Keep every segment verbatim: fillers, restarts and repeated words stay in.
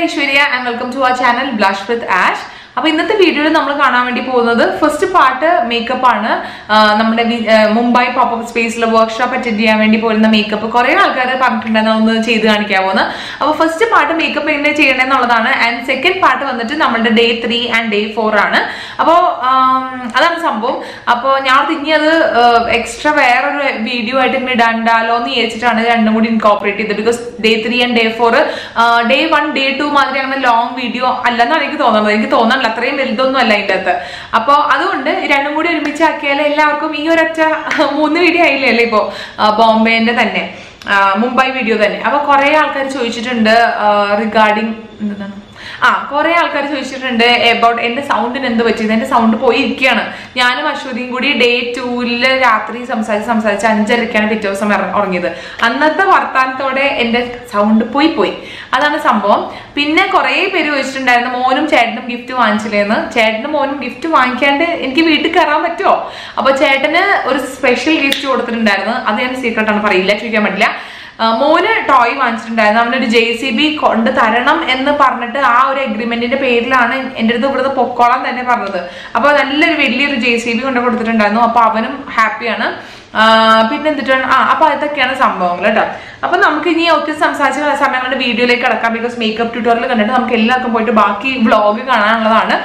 I'm Ishwarya and welcome to our channel Blush With Ash. Now, in this video, we will see the first part of makeup. We Mumbai Pop Up Space workshop. We will see makeup. We will see the first part of makeup. And second part is day three and day four. That's why I have extra video. I will incorporate it because day three and day four. Day one, day two, long video. That's why we are aligned. So, Mumbai video. Regarding Ah, Korea alkar sound about end sound and the sound poikiana. Yana shooting goody day two ratri some size some such and can picture some or either. Another Vartanto day ended sound poi poi. Adana Sambo Pinna Korea period and the monum chatum gift to Anchelena, chat the monum gift to one candy in Kivit Karamato. About chatana or special gift to Orthan Dana, other secret on for electric. Uh, we have toy and we have a J C B and we have an agreement in the page and we have a popcorn and we have a J C B and we are happy. Uh, then we have a video because makeup tutorial and we have a vlog.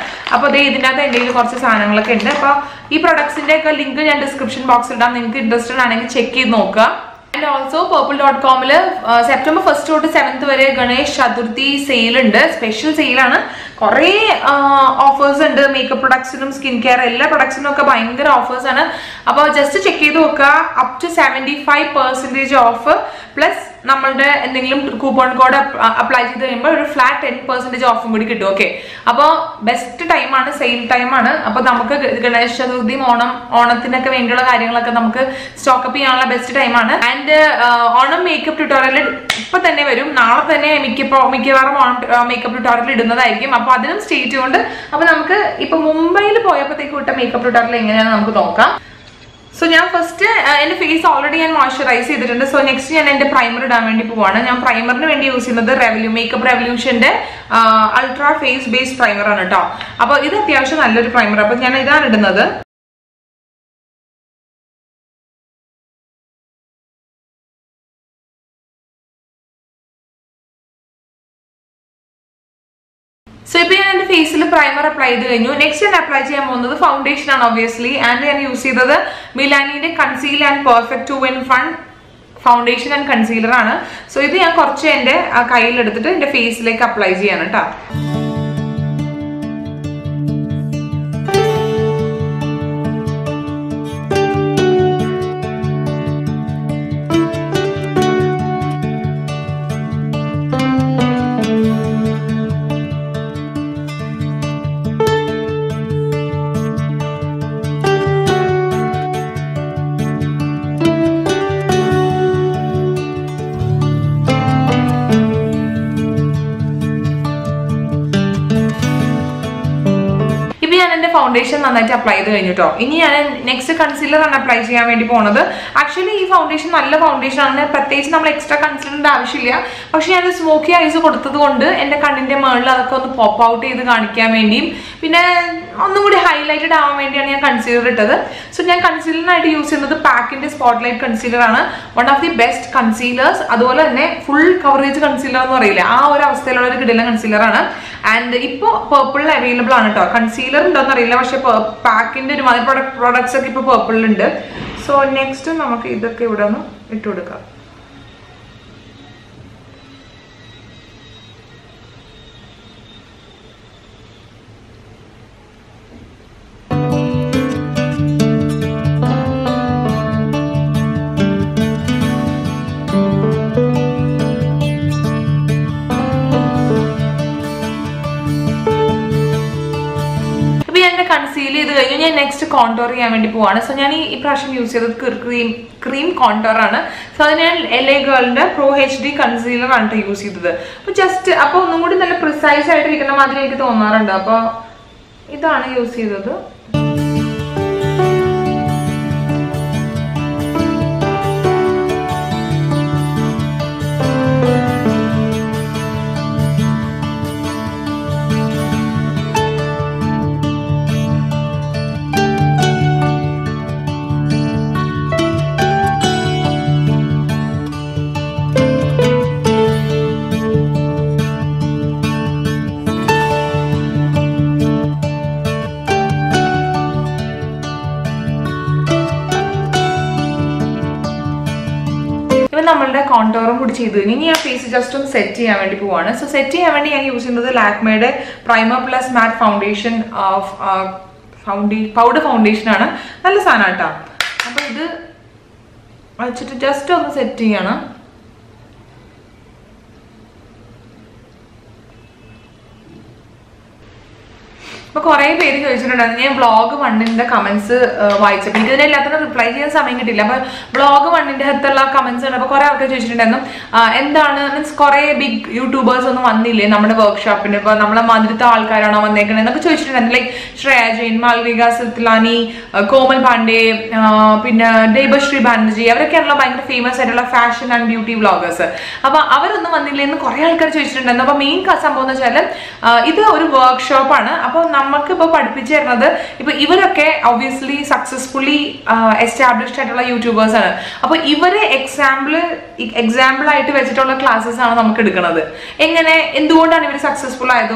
So we have a link in the description box if you are interested. And also purple dot com uh, September first to seventh Ganesh Chaturthi sale and special sale ana uh, offers and makeup products and skincare ella products nokka bhayangara offers ana appo just check cheyidoka up to seventy-five percent off plus nammalde endengilum coupon code apply cheyidayumba or flat ten percent off um kidittu okay appo best time ana sale time ana appo namukku Ganesh Chaturthi onam onathinakku vendiya kaaryangalakku namukku stock up cheyanalla best time ana and uh, on a makeup tutorial ipo thanne varum naale thanne mikipo mikavarum makeup tutorial idunnadayirkum appo adinum stay tuned appo namukku ipo Mumbai il poyappathekku utta makeup tutorial enganana namukku nokka. So I first uh, face already moisturized, so next I am primer damage primer use the Makeup Revolution uh, ultra face based primer ana ട്ടോ appo idu atyavasham nalla oru primer appo njan idana idunnathu. So if I apply face primer apply next I apply the foundation obviously and I use the Milani Conceal and Perfect two in one foundation and concealer. So this I apply the face like apply. Foundation and apply the next concealer and apply the actually foundation nalla foundation aanu pratheechu nammal extra concealer unda avashyilla pakshe adu smoky eyes kodutathukonde ende kanninte merl adakku on pop out edu kanikkan vendiyum pinne onnude highlighted aavan vendiyana njan concealer ittadu so njan concealer nayite use cheynathu pack inde spotlight concealer aanu one of the best concealers adole thanne full coverage concealer ennu parayilla aa oru avasthayilula oru kidilla concealer aanu and ipo purple available aanu ട്ടോ concealer undonna arilla പക്ഷേ pack inde oru mother product products ഒക്കെ ipo purple undu. So next namak idokke ivodana ittu kodukka. Next contour I am going to so I use cream cream contour so L A Girl Pro H D concealer I use just appo precise use. നമ്മളുടെ കോണ്ടൂറും കൂടി ചെയ്തു. ഇനി ആ face just ഒന്ന് set ചെയ്യാൻ വേണ്ടി പോവാണ്. So set ചെയ്യാൻ വേണ്ടി ഞാൻ യൂസ് ചെയ്യുന്നത് ലാക്മേയുടെ primer plus matte foundation founda powder foundation ആണ്. നല്ല സാധനം കേട്ടോ. അപ്പൊ ഇത് വെച്ചിട്ട് ജസ്റ്റ് ഒന്ന് സെറ്റ് ചെയ്യണം. അപ്പൊ കുറെ പേര് ചോദിച്ചിട്ടുണ്ടായിരുന്നു, ഞാൻ വ്ളോഗ് വണ്ണിന്റെ കമന്റ്സ് വായിച്ചപ്പോൾ ഇതിനെ എല്ലാത്തിനും റിപ്ലൈ ചെയ്യാൻ സമയം കിട്ടില്ല. അപ്പൊ വ്ളോഗ് വണ്ണിന്റെ അടുത്തുള്ള കമന്റ്സ് ആണ്. അപ്പൊ കുറെ ആൾക്കാർ ചോദിച്ചിട്ടുണ്ടായിരുന്നു എന്താണ് മീൻസ് കുറെ ബിഗ് യൂട്യൂബേഴ്സ് ഒന്നും വന്നില്ലേ നമ്മുടെ വർക്ക്ഷോപ്പിന്, ഇപ്പൊ നമ്മളെ മാതിരത്തെ ആൾക്കാരാണോ വന്നേക്കണേ എന്നൊക്കെ ചോദിച്ചിട്ടുണ്ടായിരുന്നു. ലൈക് ശ്രേയ ജെയിൻ, മാൽവിക സിത്ലാനി, കോമൽ പാണ്ഡെ, പിന്നെ ദൈവശ്രീ ബാനർജി, അവരൊക്കെയാണല്ലോ ഭയങ്കര ഫേമസ് ആയിട്ടുള്ള ഫാഷൻ ആൻഡ് ബ്യൂട്ടി വ്ളോഗേഴ്സ്. അപ്പൊ അവരൊന്നും വന്നില്ലേ എന്ന് കുറെ ആൾക്കാർ ചോദിച്ചിട്ടുണ്ടായിരുന്നു. അപ്പൊ മെയിൻ സംഭവം എന്ന് വെച്ചാൽ ഇത് ഒരു വർക്ക്ഷോപ്പാണ്. അപ്പൊ നമുക്ക് ഇപ്പൊ പഠിപ്പിച്ചു തരുന്നത് ഇപ്പൊ ഇവരൊക്കെ ഒബ്വിയസ്ലി സക്സസ്ഫുള്ളി എസ്റ്റാബ്ലിഷ്ഡ് ആയിട്ടുള്ള യൂട്യൂബേഴ്സ് ആണ്. അപ്പൊ ഇവരെ എക്സാമ്പിൾ എക്സാമ്പിൾ ആയിട്ട് വെച്ചിട്ടുള്ള ക്ലാസ്സസ് ആണ് നമുക്ക് എടുക്കുന്നത്. എങ്ങനെ, എന്തുകൊണ്ടാണ് ഇവർ സക്സസ്ഫുൾ ആയത്,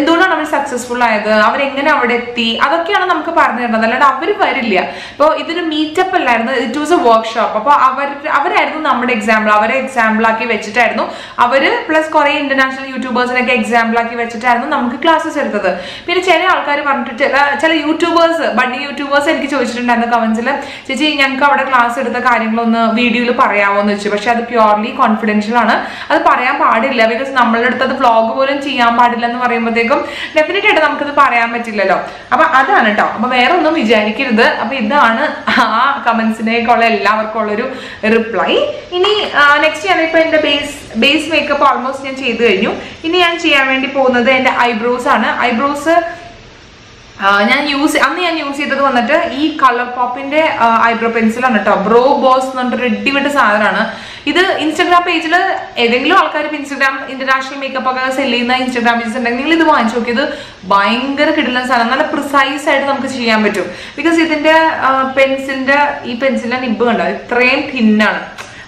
എന്തുകൊണ്ടാണ് അവർ സക്സസ്ഫുൾ ആയത്, അവരെങ്ങനെ അവിടെ എത്തി, അതൊക്കെയാണ് നമുക്ക് പറഞ്ഞു തരുന്നത്. അല്ലാണ്ട് അവർ വരില്ല. ഇപ്പൊ ഇതൊരു മീറ്റപ്പ് അല്ലായിരുന്നു, ഇറ്റ് വാസ് എ വർക്ക്ഷോപ്പ്. അപ്പൊ അവർ അവരായിരുന്നു നമ്മുടെ എക്സാമ്പിൾ. അവരെ എക്സാമ്പിൾ ആക്കി വെച്ചിട്ടായിരുന്നു അവര് പ്ലസ് കുറെ ഇന്റർനാഷണൽ യൂട്യൂബേഴ്സിനൊക്കെ എക്സാമ്പിൾ ആക്കി വെച്ചിട്ടായിരുന്നു നമുക്ക് ക്ലാസ്സസ് എടുത്തത്. പിന്നെ ചില ആൾക്കാർ പറഞ്ഞിട്ട് ചില ചില യൂട്യൂബേഴ്സ് ബണ്ണി യൂട്യൂബേഴ്സ് എനിക്ക് ചോദിച്ചിട്ടുണ്ടായിരുന്നു കമന്റ്സിൽ, ചേച്ചി ഞങ്ങൾക്ക് അവിടെ ക്ലാസ് എടുത്ത കാര്യങ്ങളൊന്ന് വീഡിയോയിൽ പറയാമോ എന്ന് വെച്ചു. പക്ഷെ അത് പ്യുവർലി കോൺഫിഡൻഷ്യൽ ആണ്, അത് പറയാൻ പാടില്ല. ബിക്കോസ് നമ്മളുടെ അടുത്ത് അത് വ്ളോഗ് പോലും ചെയ്യാൻ പാടില്ല എന്ന് പറയുമ്പോഴത്തേക്കും ഡെഫിനറ്റ് ആയിട്ട് നമുക്കത് പറയാൻ പറ്റില്ലല്ലോ. അപ്പൊ അതാണ് കേട്ടോ. അപ്പൊ വേറെ ഒന്നും വിചാരിക്കരുത്. അപ്പൊ ഇതാണ് ആ കമന്റ്സിനേക്കുള്ള എല്ലാവർക്കും ഉള്ളൊരു റിപ്ലൈ. ഇനി നെക്സ്റ്റ് ഞാൻ ഇപ്പൊ എന്റെ ബേസ് ബേസ് മേക്കപ്പ് ഓൾമോസ്റ്റ് ഞാൻ ചെയ്ത് കഴിഞ്ഞു. ഇനി ഞാൻ ചെയ്യാൻ വേണ്ടി പോകുന്നത് എന്റെ ഐബ്രോസ് ആണ്. ഐബ്രോസ് ഞാൻ യൂസ് അന്ന് ഞാൻ യൂസ് ചെയ്തത് വന്നിട്ട് ഈ കളർ പോപ്പിന്റെ ഐബ്രോ പെൻസിലാണ് കേട്ടോ. ബ്രോ ബോസ് എന്ന് പറഞ്ഞിട്ട് റെഡിമെയ്ഡ് സാധനമാണ് ഇത്. ഇൻസ്റ്റാഗ്രാം പേജിൽ ഏതെങ്കിലും ആൾക്കാർ ഇപ്പം ഇൻസ്റ്റാഗ്രാം ഇന്റർനാഷണൽ മേക്കപ്പ് ഒക്കെ സെല് ചെയ്യുന്ന ഇൻസ്റ്റാഗ്രാം പേജസ് ഉണ്ടെങ്കിൽ ഇത് വാങ്ങിച്ചു നോക്കിയത് ഭയങ്കര കിടിലൻ സാധനം. നല്ല പ്രിസൈസ് ആയിട്ട് നമുക്ക് ചെയ്യാൻ പറ്റും. ബിക്കോസ് ഇതിന്റെ പെൻസിലിന്റെ ഈ പെൻസിലിന്റെ നിബ് കണ്ടോ, ഇത്രയും തിന്നാണ്,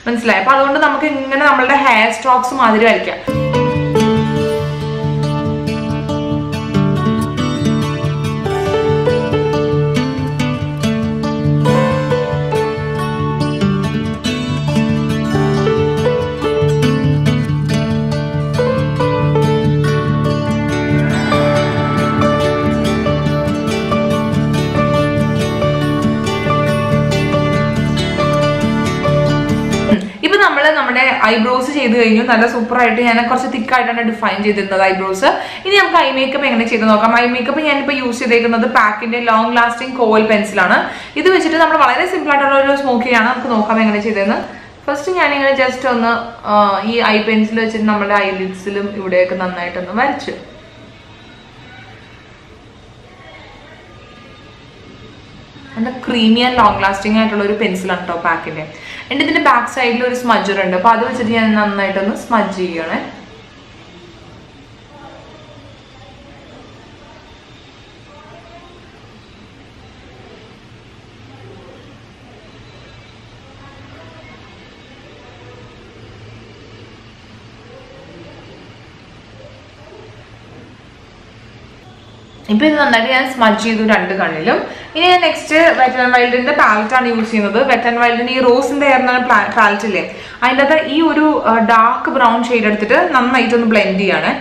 മനസ്സിലായി. അപ്പൊ അതുകൊണ്ട് നമുക്ക് ഇങ്ങനെ നമ്മളുടെ ഹെയർ സ്ട്രോക്സ് മാതിരി വരയ്ക്കാം. ഐബ്രോസ് ചെയ്ത് കഴിഞ്ഞു. നല്ല സൂപ്പറായിട്ട് ഞാൻ കുറച്ച് തിക്കായിട്ടാണ് ഡിഫൈൻ ചെയ്തിരുന്നത് ഐബ്രോസ്. ഇനി നമുക്ക് ഐ മേക്കപ്പ് എങ്ങനെ ചെയ്ത് നോക്കാം. ഐ മേക്കപ്പ് ഞാനിപ്പോൾ യൂസ് ചെയ്തേക്കുന്നത് പാക്കിന്റെ ലോങ് ലാസ്റ്റിംഗ് കോയിൽ പെൻസിലാണ്. ഇത് വെച്ചിട്ട് നമ്മൾ വളരെ സിമ്പിൾ ആയിട്ടുള്ള ഒരു സ്മോക്കിയാണ്. നമുക്ക് നോക്കാം എങ്ങനെ ചെയ്തതെന്ന്. ഫസ്റ്റ് ഞാനിങ്ങനെ ജസ്റ്റ് ഒന്ന് ഈ ഐ പെൻസിൽ വെച്ചിട്ട് നമ്മുടെ ഐലിഡ്സിലും ഇവിടെയൊക്കെ നന്നായിട്ടൊന്ന് വരച്ചു. നല്ല ക്രീമി ആൻഡ് ലോങ് ലാസ്റ്റിംഗ് ആയിട്ടുള്ള ഒരു പെൻസിലാണ് കേട്ടോ പാക്കിന്റെ. എൻ്റെ ഇതിന്റെ ബാക്ക് സൈഡിൽ ഒരു സ്മജ്ജർ ഉണ്ട്. അപ്പൊ അത് വെച്ചിട്ട് ഞാൻ നന്നായിട്ടൊന്ന് സ്മജ് ചെയ്യണേ. ഇപ്പൊ ഇത് നന്നായിട്ട് ഞാൻ സ്മജ് ചെയ്തു രണ്ട് കണ്ണിലും. ഇനി ഞാൻ നെക്സ്റ്റ് വെറ്റ് ആൻഡ് വൈൽഡിന്റെ പാലറ്റാണ് യൂസ് ചെയ്യുന്നത്. വെറ്റ് ആൻഡ് വൈൽഡിന്റെ ഈ റോസിന്റെ എയർന്ന പാലറ്റ് ഇല്ലേ, അതിൻ്റെ അത് ഈ ഒരു ഡാർക്ക് ബ്രൗൺ ഷെയ്ഡ് എടുത്തിട്ട് നന്നായിട്ടൊന്ന് ബ്ലെൻഡ് ചെയ്യാണ്.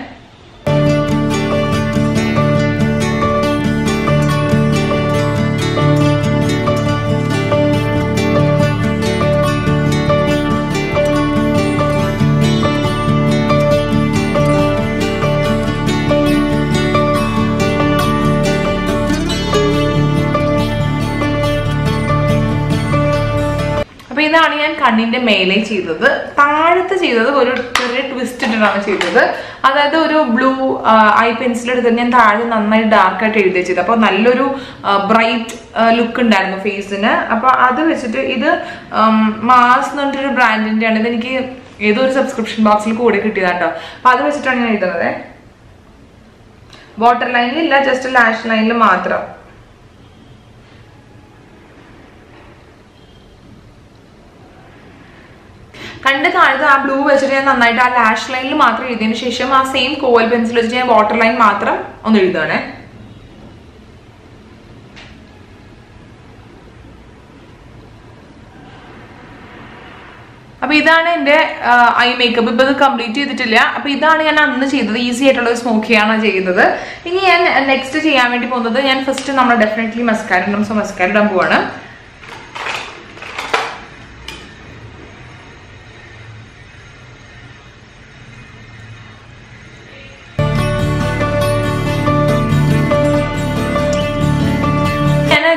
ഇതാണ് ഞാൻ കണ്ണിന്റെ മേലെ ചെയ്തത്. താഴത്ത് ചെയ്തത് ഒരു ചെറിയ ട്വിസ്റ്റ് ഇട്ടിട്ടാണ് ചെയ്തത്. അതായത് ഒരു ബ്ലൂ ഐ പെൻസിൽ എടുത്തിട്ട് ഞാൻ താഴെ നന്നായി ഡാർക്ക് ആയിട്ട് എഴുതി ചെയ്തത്. അപ്പോൾ നല്ലൊരു ബ്രൈറ്റ് ലുക്ക് ഉണ്ടായിരുന്നു ഫേസിന്. അപ്പോൾ അത് വെച്ചിട്ട് ഇത് മാസ് എന്ന് പറഞ്ഞിട്ടൊരു ബ്രാൻഡിന്റെ ആണ്. ഇതെനിക്ക് ഏതോ ഒരു സബ്സ്ക്രിപ്ഷൻ ബോക്സിൽ കൂടെ കിട്ടിയതാട്ടോ. അപ്പോൾ അത് വെച്ചിട്ടാണ് ഞാൻ എഴുതുന്നത്. വാട്ടർ ലൈനിൽ ഇല്ല, ജസ്റ്റ് ലാഷ് ലൈനിൽ മാത്രം. രണ്ട് താഴത്ത് ആ ബ്ലൂ വെച്ചിട്ട് ഞാൻ നന്നായിട്ട് ആ ലാഷ് ലൈനിൽ മാത്രം എഴുതിയതിന് ശേഷം ആ സെയിം കോവൽ പെൻസിൽ വെച്ചിട്ട് ഞാൻ വാട്ടർ ലൈൻ മാത്രം ഒന്ന് എഴുതുകയാണേ. Now, I will complete my makeup complete. Now, I will do easy to smoke. Now, next, first, definitely mascara. So, mascara.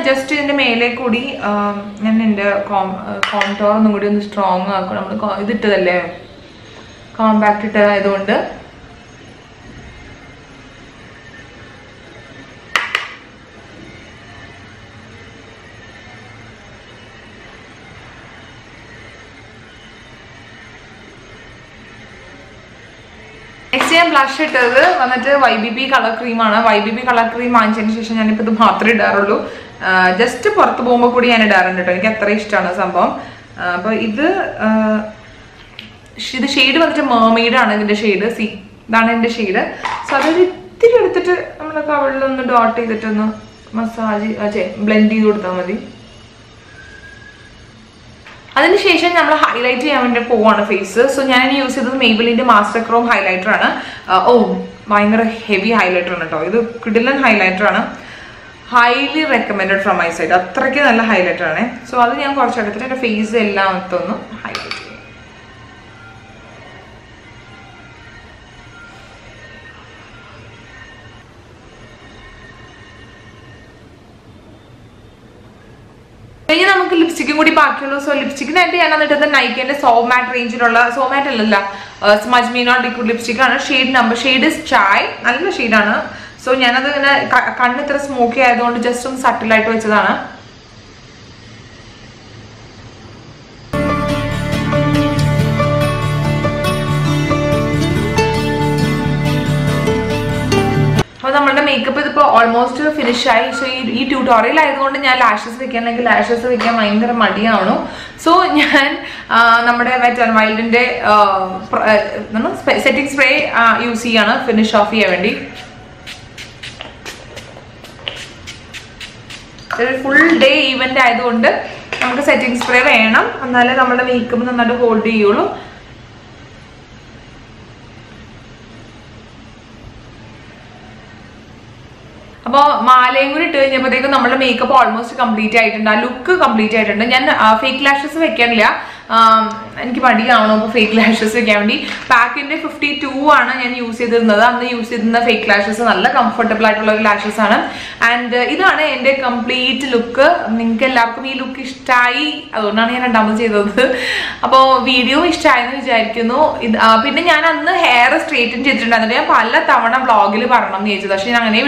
Just in the melee, Cody, um, and the contour, and the strong, uh, is it compacted? I don't know. Blush it Y B B color cream. Y B B color cream is just a purple bomb. The shade is a mermaid shade. See, that is the shade. So, I will and then we will highlight the face. So, I will use Maybelline Master Chrome highlighter. Oh, it's a heavy highlighter. This is a Criddlin highlighter. Highly recommended from my side. That's a highlighter. So, I will highlight the face. So lipstick and another Nike and a soft matte range or so matte lala smudge me not liquid lipstick on a shade number shade is chai another shade on so another kind of smoky I don't just some subtle light to each other. Makeup is almost finished. So, in this tutorial, I will use lashes because lashes are very muddy. So, I will use Wet n Wild setting spray to finish off here. Full day event, I will use setting spray. And then, we will hold the whole day. Now, makeup almost complete. Look complete. I have fake lashes. I have fake lashes. Pack in fifty-two. I have used fake lashes. Comfortable lashes. And this is complete look. I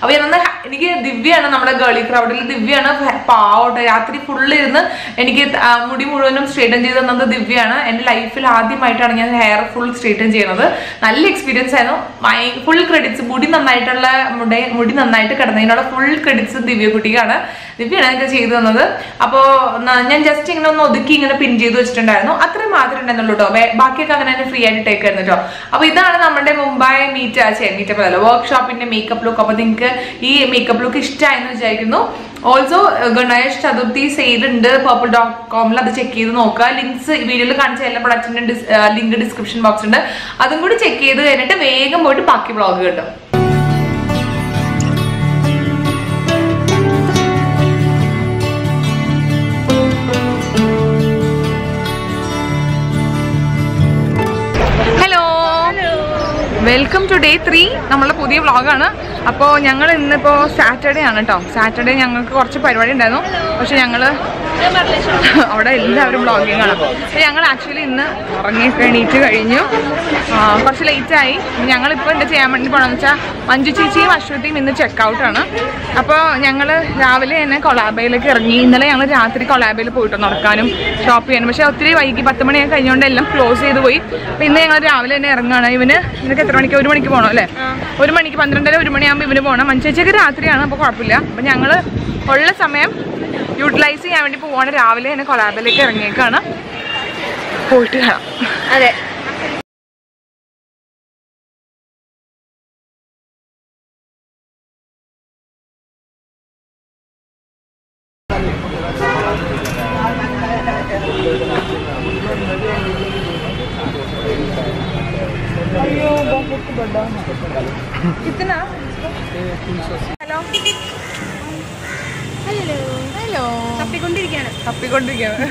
अब याना निके दिव्य अना नम्रा girly crowd ले दिव्य अना पाव टा यात्री पुरले इतना निके मुड़ी मुड़ो नम स्ट्रेटन जेदा नंदा दिव्य अना एंड लाइफ फिल आधी माइटा अना याना hair full straighten जेना दा नाली experience है नो माइ full credits मुड़ी नन्ना इटा ला मुड़े मुड़ी नन्ना इटा करना इनाला full credits दिव्य कुटी का ना दिव्य अना का जेदा नंदा अपो ना यान justing ना नो दिक्की इगना pin जेदो स्टैंड आया नो अतरे मात्रे ना लोटा बाकी का गना ने free ऐड take करने जाओ अब इधर अना नम्रे मुंबई meet आचे meet पहले workshop इन्ने makeup लो कपड़े इनके ये makeup look is also Ganesh Chaturthi sale in purple dot com la check cheyidu nokka links video la kancha ella product link description box undu adum koodi check cheyidu enittu vegam poyittu pakki vlog kettu. Welcome to day three. Namala pudhiya vlog aanu. Appo njangal innu po Saturday aanu ട്ടോ. Saturday njangalku korchu parivadi undayirunnu. Pakshe njangal avada ellavarum vlogging aanu. So njangal actually innu orange kaniichu kazhinju. Korchu late aayi. Njangal ippo endu cheyan vendi ponanu vecha Manju chechi Ashwathim innu check out aanu. Appo njangal raavile enne Kolabeyilekku irangi. Innale njangal raathri Kolabeyil poyittu nadakkanum shop cheyanum. Pakshe othiri vaiki ten mani kazhinjonde ellam close cheyidu poi. Appo innu njangal raavile enne irangana ivine I will go to the house. I will go to the house. I will go to the house. I will go to the house. I will go to the house. I will go to the house. I कर डाल कितना hello hello hello തപ്പിക്കൊണ്ടിരിക്കുകയാണ് തപ്പിക്കൊണ്ടിരിക്കുകയാണ്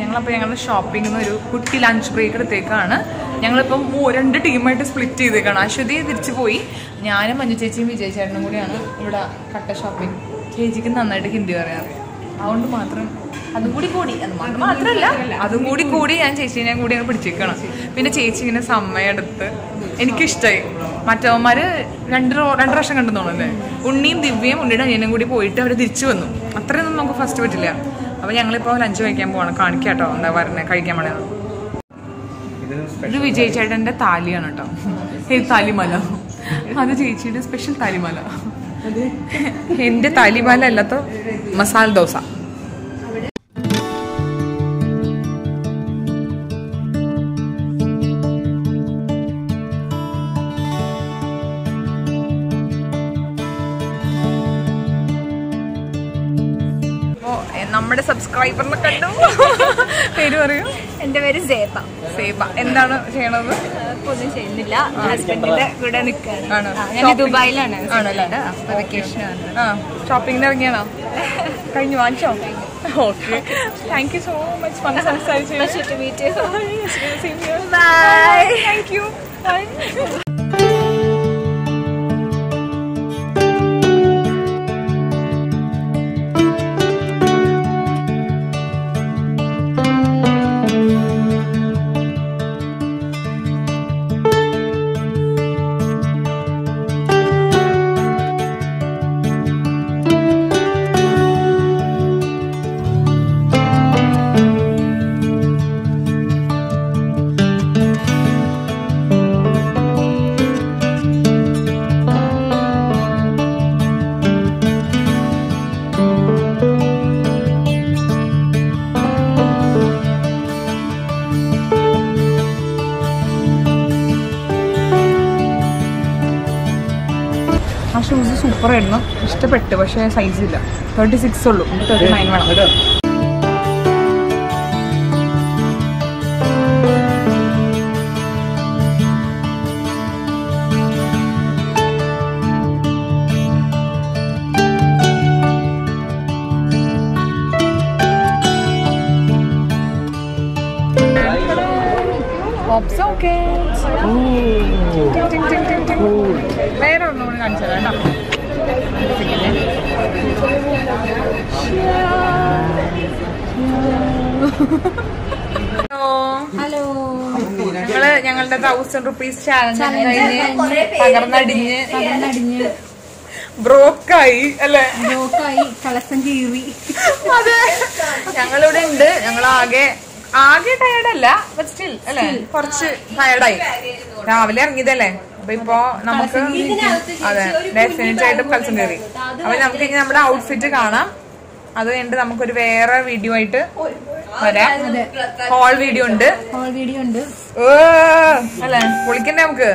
ഞങ്ങളപ്പോൾ ഞങ്ങളുടെ ഷോപ്പിംഗിൽ നിന്ന് ഒരു കുട്ടി ലഞ്ച് ബ്രേക്ക് എടുത്തേക്കാണ്. ഞങ്ങളിപ്പം രണ്ട് ടീമായിട്ട് സ്പ്ലിറ്റ് ചെയ്തേക്കാണ്. അശ്വതി തിരിച്ചു പോയി, ഞാനും മഞ്ജു ചേച്ചിയും വിജയ ചേട്ടനും കൂടിയാണ് ഇവിടെ കട്ട ഷോപ്പിംഗ്. ചേച്ചിക്ക് നന്നായിട്ട് ഹിന്ദി പറയാറ്, അതുകൊണ്ട് മാത്രം അതും കൂടി കൂടി അത് മാത്രമല്ല അതും കൂടി കൂടി ഞാൻ ചേച്ചി ഞാൻ കൂടി പിടിച്ചേക്കണം. പിന്നെ ചേച്ചി ഇങ്ങനെ സമയമെടുത്ത് എനിക്കിഷ്ടമായി. മറ്റവന്മാർ രണ്ട് രണ്ട് പ്രാവശ്യം കണ്ടെന്ന് തോന്നുന്നല്ലേ, ഉണ്ണിയും ദിവ്യയും ഉണ്ണിയുടെ അനിയനും കൂടി പോയിട്ട് അവർ തിരിച്ചു വന്നു. അത്രയൊന്നും നമുക്ക് ഫസ്റ്റ് പറ്റില്ല. അപ്പോൾ ഞങ്ങളിപ്പോൾ ലഞ്ച് കഴിക്കാൻ പോവാണ്. കാണിക്കാം കേട്ടോ എന്താ പറയുന്നത് കഴിക്കാൻ വേണേ. ഇത് വിജയ് ചേട്ടൻ്റെ താലിയാണ് കേട്ടോ, ഹേ താലിമാല. അത് ചേച്ചിയുടെ സ്പെഷ്യൽ താലിമാല. എൻ്റെ താലിമാല അല്ലാത്ത മസാല ദോശ. നമ്മുടെ സബ്സ്ക്രൈബറിനെ കണ്ടു. പേര് പറയൂ. എന്റെ പേര് സേബ. സേബ എന്താണ് ചെയ്യണത്? ഒന്നും ചെയ്യുന്നില്ല, ഹസ്ബൻഡിന്റെ കൂടെ നിൽക്കുകയാണ്. ഞാൻ ദുബായിലാണ്. ആണല്ലേ, വെക്കേഷനാണ്. ആ ഷോപ്പിംഗിന് ഇറങ്ങിയാണോ? കഴിഞ്ഞു വാങ്ങിച്ചോ? Okay, thank you so much. പണ്ട് സംസാരിച്ചു. ഷൂസ് സൂപ്പറായിരുന്നു, ഇഷ്ടപ്പെട്ടു. പക്ഷേ സൈസില്ല, തേർട്ടി സിക്സ് ഉള്ളൂ, തേർട്ടി നയൻ വേണം. വേറെ ഒന്നും കൂടി കാണിച്ചു തരാം കേട്ടോ. ഹലോ, ഞങ്ങള് ഞങ്ങളുടെ തൗസൻഡ് റുപ്പീസ് ചാലഞ്ച് തകർന്നടിഞ്ഞ് തകർന്നടിഞ്ഞ് ബ്രോക്കായി അല്ലെ? ബ്രോക്കായി കളസം കീറി. അതെ, ഞങ്ങളിവിടെ ഉണ്ട്. ഞങ്ങളാകെ ആകെ ടയർഡല്ല, ബട്ട് സ്റ്റിൽ അല്ലെ കുറച്ച് ടയർഡായി. രാവിലെ ഇറങ്ങിയതല്ലേ, അപ്പൊ ഇപ്പൊ നമുക്ക് അതെ ഡെഫിനറ്റ് ആയിട്ടും കൽസം കയറി. അപ്പൊ നമുക്ക് ഇനി നമ്മുടെ ഔട്ട്ഫിറ്റ് കാണാം. അത് കഴിഞ്ഞിട്ട് നമുക്കൊരു വേറെ വീഡിയോ ആയിട്ട് വരാം. ഹോൾ വീഡിയോ ഉണ്ട് അല്ലെ, പൊളിക്കണ്ടേ നമുക്ക്.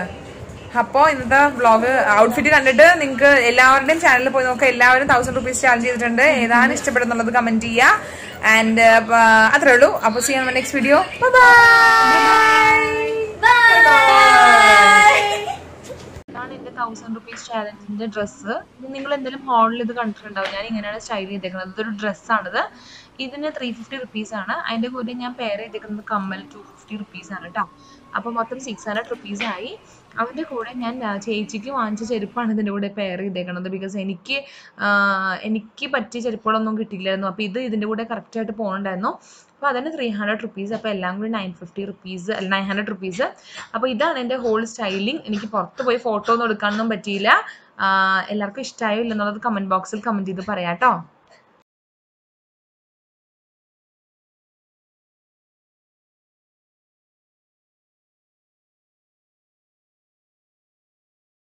അപ്പൊ ഇന്നത്തെ വ്ളോഗ് ഔട്ട്ഫിറ്റ് കണ്ടിട്ട് നിങ്ങൾക്ക് എല്ലാവരുടെയും ചാനലിൽ പോയി നോക്കാം. എല്ലാവരും തൗസൻഡ് റുപ്പീസ് ചാലഞ്ച് ചെയ്തിട്ടുണ്ട്. ഏതാണ് ഇഷ്ടപ്പെടുന്നുള്ളത് കമന്റ് ചെയ്യാ. ആൻഡ് അത്രേ ഉള്ളൂ. അപ്പൊ see you on next video. Bye bye. ഇതാണ് എന്റെ തൗസൻഡ് റുപ്പീസ് ചാലഞ്ചിന്റെ ഡ്രസ്സ്. നിങ്ങൾ എന്തെങ്കിലും ഹോളിൽ ഇത് കണ്ടിട്ടുണ്ടാവും. ഞാൻ ഇങ്ങനെയാണ് സ്റ്റൈൽ ചെയ്തേക്കുന്നത്. ഇതൊരു ഡ്രസ്സാണിത്. ഇതിന് ത്രീ ഫിഫ്റ്റി റുപ്പീസ് ആണ്. അതിന്റെ കൂടെ ഞാൻ പേർ ചെയ്തേക്കുന്നത് കമ്മൽ ടു ഫിഫ്റ്റി റുപ്പീസ് ആണ് കേട്ടോ. അപ്പൊ മൊത്തം സിക്സ് ഹൺഡ്രഡ് റുപ്പീസ് ആയി. അവൻ്റെ കൂടെ ഞാൻ ചേച്ചിക്ക് വാങ്ങിച്ച ചെരുപ്പാണ് ഇതിൻ്റെ കൂടെ പെയർ ചെയ്തേക്കണത്. ബിക്കോസ് എനിക്ക് എനിക്ക് പറ്റിയ ചെരുപ്പുകളൊന്നും കിട്ടിയില്ലായിരുന്നു. അപ്പോൾ ഇത് ഇതിൻ്റെ കൂടെ കറക്റ്റായിട്ട് പോകണുണ്ടായിരുന്നു. അപ്പോൾ അതിന് ത്രീ ഹൺഡ്രഡ് റുപ്പീസ്. അപ്പോൾ എല്ലാം കൂടി nine fifty rupees nine hundred rupees. അപ്പോൾ ഇതാണ് എൻ്റെ ഹോൾ സ്റ്റൈലിംഗ്. എനിക്ക് പുറത്ത് പോയി ഫോട്ടോ ഒന്നും എടുക്കാനൊന്നും പറ്റിയില്ല. എല്ലാവർക്കും ഇഷ്ടമായോ ഇല്ലെന്നുള്ളത് കമൻറ്റ് ബോക്സിൽ കമൻറ്റ് ചെയ്ത് പറയാം കേട്ടോ.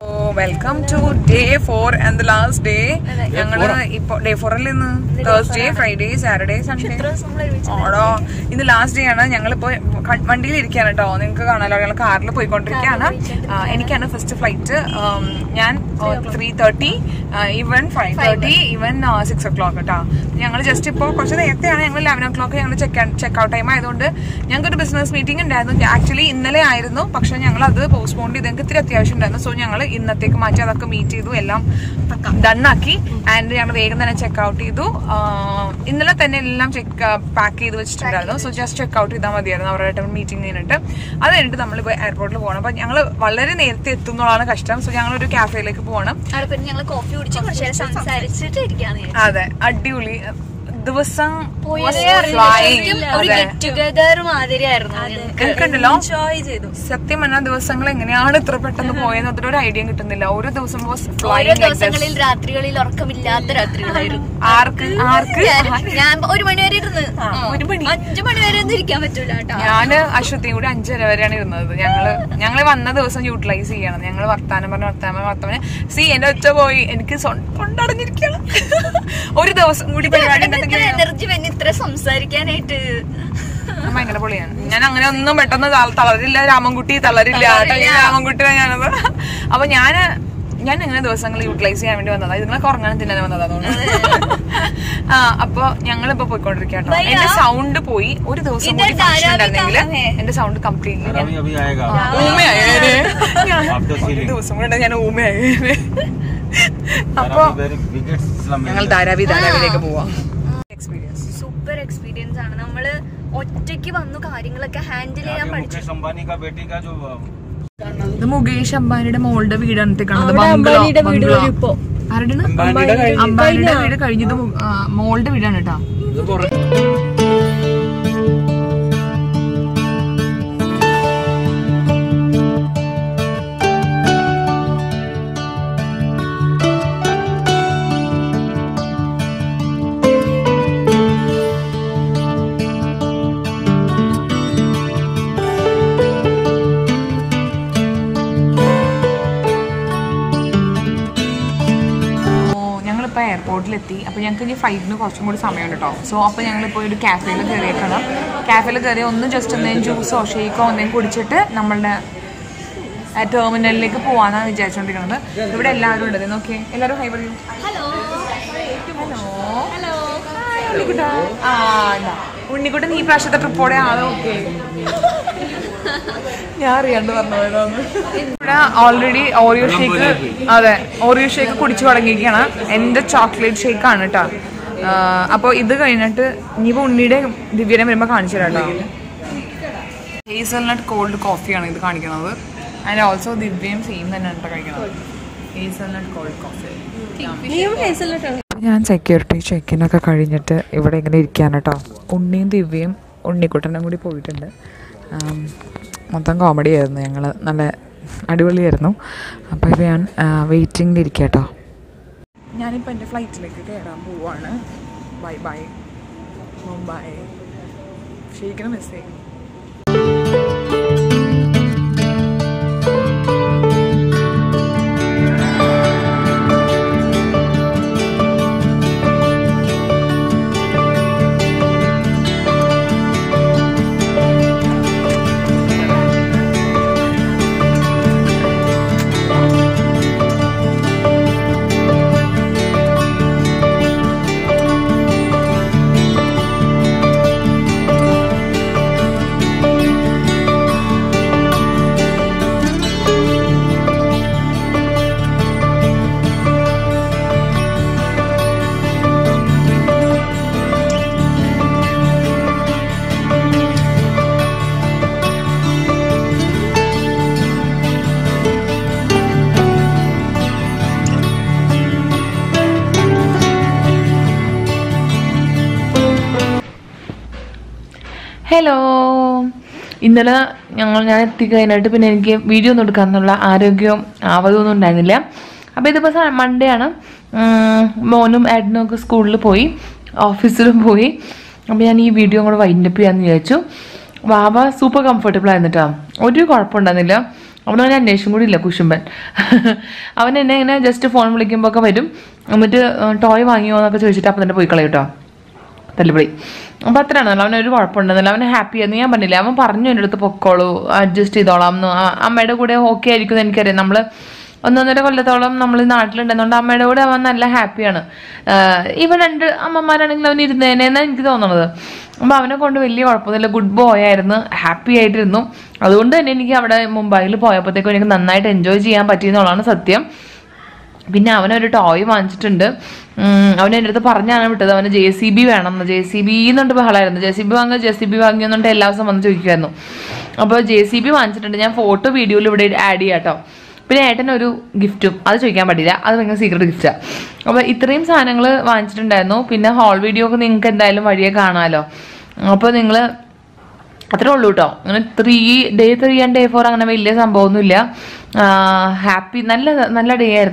Oh. So welcome to day four and the last day. Day four is Thursday, Friday, Saturday, Sunday. Oh, in the last day, I am going to Monday. I am going to car. I am going first flight. I three thirty, even five thirty, even six o'clock. We are just eleven o'clock. Check out time. I have a business meeting. Actually, I have postponed it. So, I have a meeting. And I have check out. I So, just check out. I meeting. I The was some flying together. I energy when it is I'm going to put in. I'm going to put I'm I am utilizing I am doing another. I am going to experience and we handle the Mugesh Ambani's older video and the Bangla Bangla. I don't know. Ambani's Ambani's video is older video. Five no costume or something at all. So, after young people cafe, cafe on just and then juice or shake on then put it at terminal like a poana, which I don't remember. Okay, hello, how are you? Hello, hello, hello. Ah, no, when you got any pressure that report, okay. Already Oreo shake, Oreo shake, and the chocolate shake. Apo either hazelnut cold coffee and also the same hazelnut cold coffee. I security check in a Canada. I comedy a waiting flight. Bye bye. Mumbai. Shake and mistake. Hello! Indala, I have video on the Monday, I to school office. I video on the video. Super comfortable. I I was like, I'm going to just phone and I'm going to toy and I'm Delivery. But then I am happy and I am the Pocolo, adjust it all. I made a good okay, you can carry number. On the and happy. Even under Amamana need the end and get on another. Bavana Condo, a good boy, I don't happy I didn't know. Alone, then any other Mumbai boy, but they couldn't night enjoy Gia Patino on Satyam. We now have a toy manchitender. I went into the Parana to the J C B and the J C B and the J C B, J C B and tell us someone to Kano. About J C B manchitender and photo video loaded adiata. Pinaten or gift to other Chicamadilla, other secret gift. About Ithrim Sanangler manchitendano, Pina hall video can ink and dial Maria Canalo. Upper England. Three day three and day four and a million and bonulia happy Nala de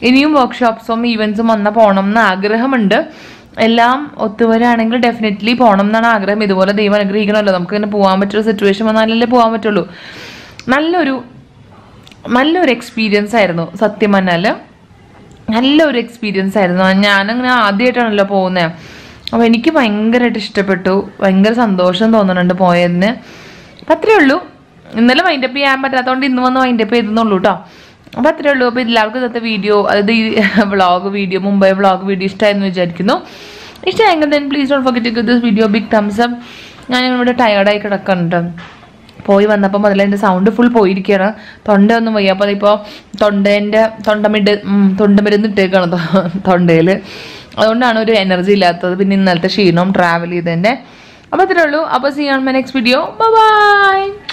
In new workshops, some events on the Ponam Nagrahamunda Elam Ottavara and England definitely Ponam Nagra, Midora, they were a Greek and Lamkin, Puamatur situation, Manala Puamatulu Nalluru Malur experience, I don't know, Satimanala Nallur experience, I don't know, Yananga, they turn Lapone. I was very happy to be here. I was very happy to be here. That's all. I was very happy to be here. I was very happy to be here. I was very happy to be here. If you like this, please don't forget to give this video a big thumbs up. I was tired. I was tired. പോയി വന്നപ്പോൾ അതിന്റെ sound full പോയിരിക്കാണ് തൊണ്ടയൊന്നും വയ്യ അപ്പോൾ ഇപ്പോ തൊണ്ടേന്റെ തൊണ്ടമിട്ട് തൊണ്ടമരുന്ന് ഇട്ടേക്കാണ് തൊണ്ടയിൽ അതുകൊണ്ടാണ് ഒരു energy ഇല്ലാത്തത് പിന്നെ ഇന്നത്തെ ക്ഷീണം ട്രാവൽ ചെയ്തതിന്റെ അപ്പോൾ ഇത്രേ ഉള്ളൂ അപ്പോൾ see you on my next video bye bye